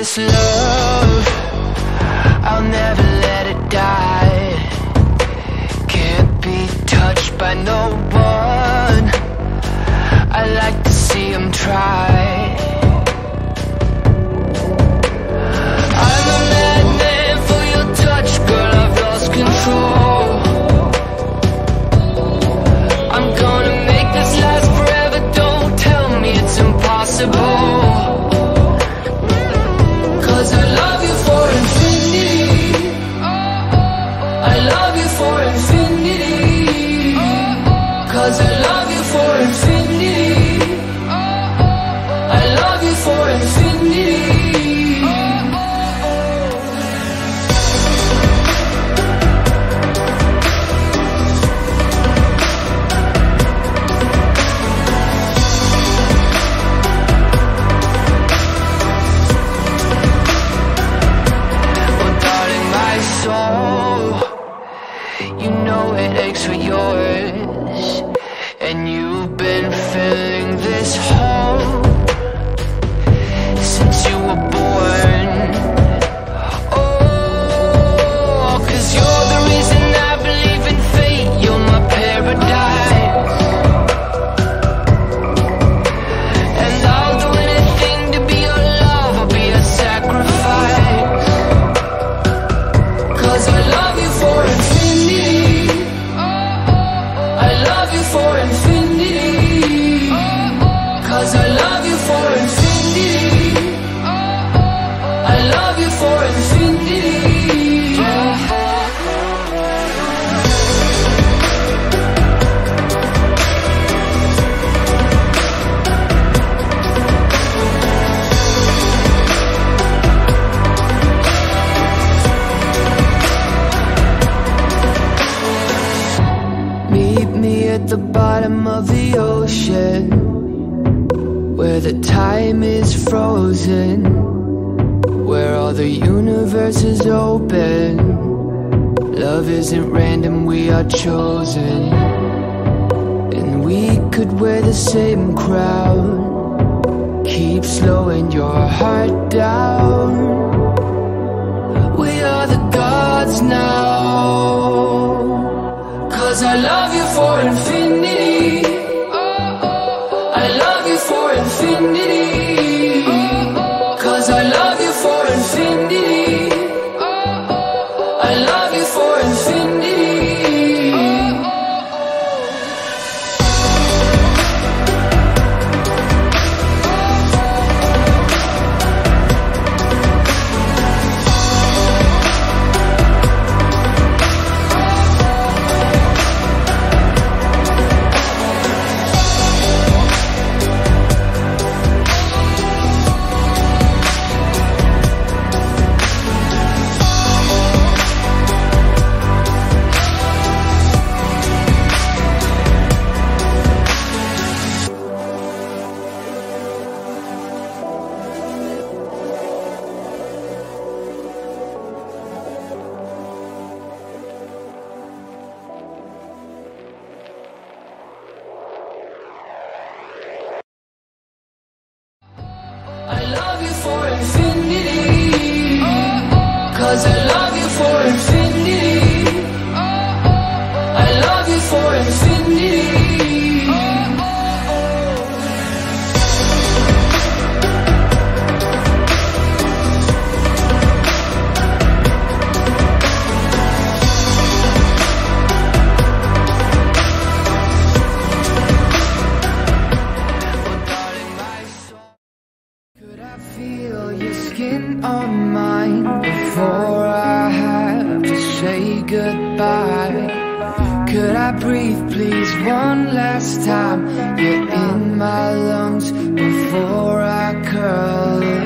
this love, I'll never let it die. Can't be touched by no one, I like to see them try. Time, you're in my lungs before I curl.